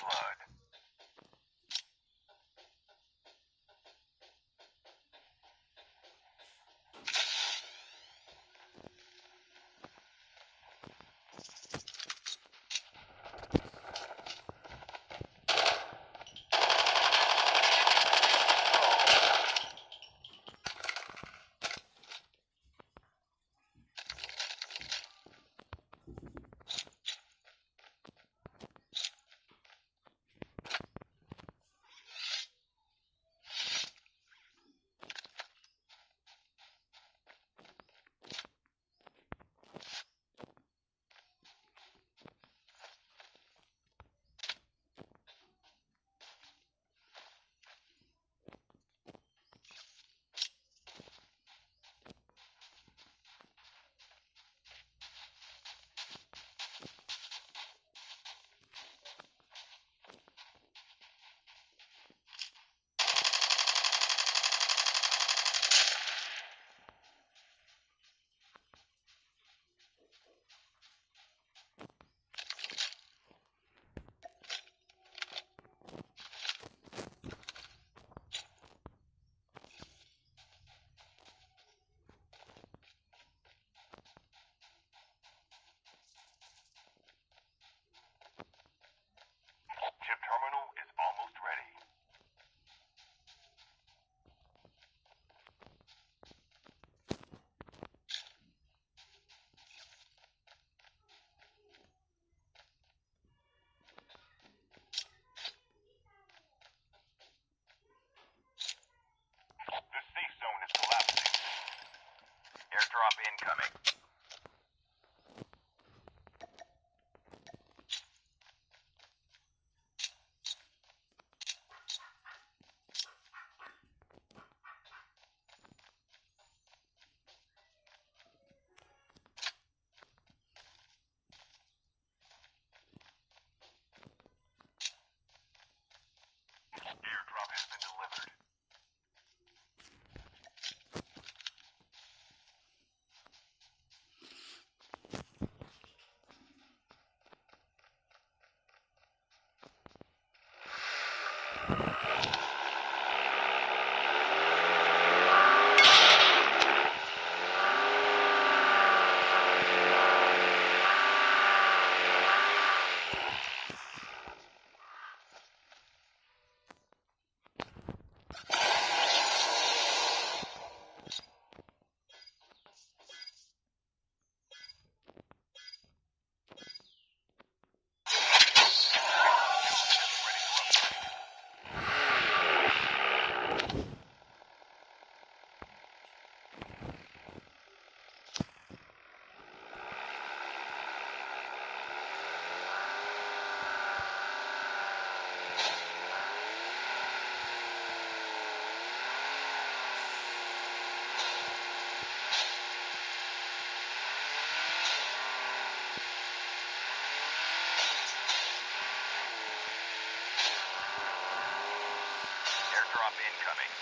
slide. Airdrop incoming. Airdrop has been delivered. Airdrop incoming.